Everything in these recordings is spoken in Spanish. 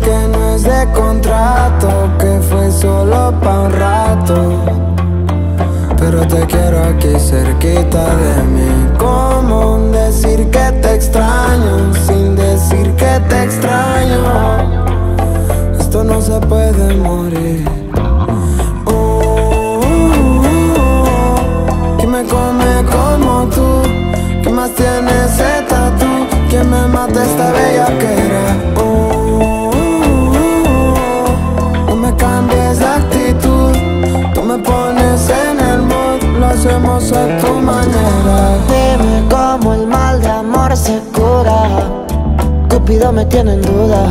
que no es de contrato, que fue solo pa' un rato, pero te quiero aquí cerquita de mí. ¿Cómo decir que te extraño sin decir que te extraño? Esto no se puede morir. ¿Quién me come como tú? ¿Quién más tiene ese tatú? ¿Quién me mata esta bellaquera? Hacemos a tu manera. Dime cómo el mal de amor se cura. Cupido me tiene en duda.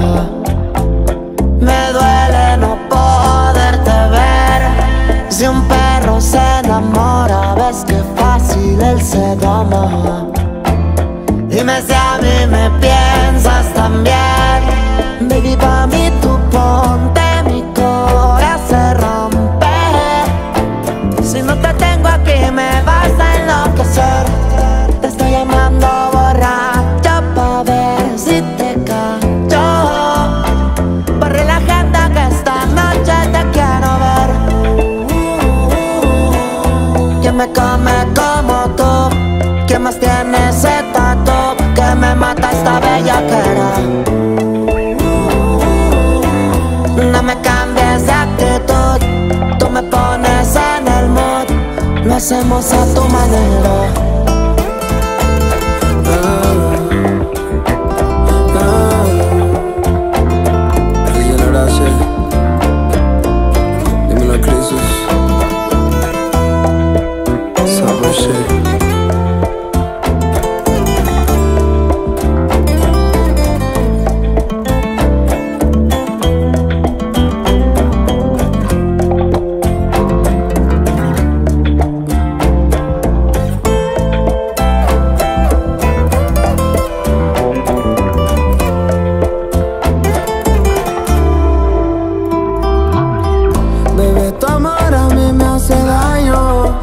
Me duele no poderte ver. Si un perro se enamora, ves que fácil él se doma. Dime si a mí me piensas también. Baby, pa' mí tú ponte, mi corazón se rompe. Si no te tengo aquí me vas a enloquecer. Te estoy llamando borracha pa' ver si te cacho. Barre la agenda que esta noche te quiero ver. ¿Quién me come como tú? ¿Quién más tiene ese tatu? Que me mata esta bellaquera. No me cambies de actitud, tú me pones en el mood. Lo hacemos a tu manera. Alguien abrace. Dímelo a Crisis. Sabrosé.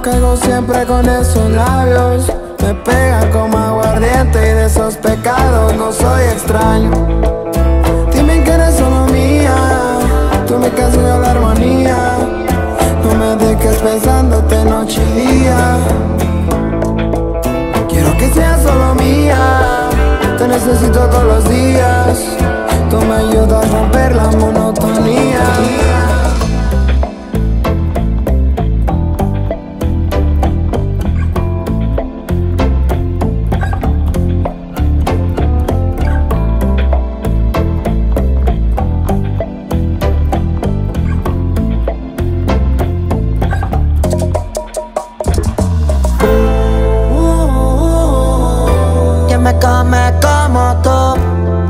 Caigo siempre con esos labios, me pegan como aguardiente y de esos pecados no soy extraño. Dime que eres solo mía, tú me casas de la armonía. No me dejes pensándote noche y día. Quiero que seas solo mía, te necesito todos los días. Tú me ayudas a romper la monotonía.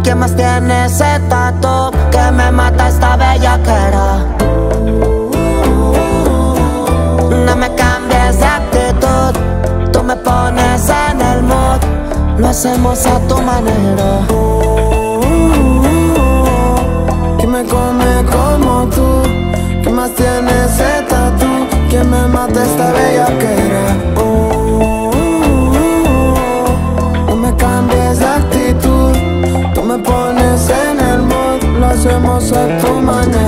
¿Quién más tiene ese tatu? Que me mata esta bellaquera. No me cambies de actitud, tú me pones en el mood. Lo hacemos a tu manera. ¿Quién me come como tú? ¿Quién más tiene ese tatu? ¿Quién me mata esta bellaquera? No me cambies de actitud, tú me pones en el mood, lo hacemos a tu manera.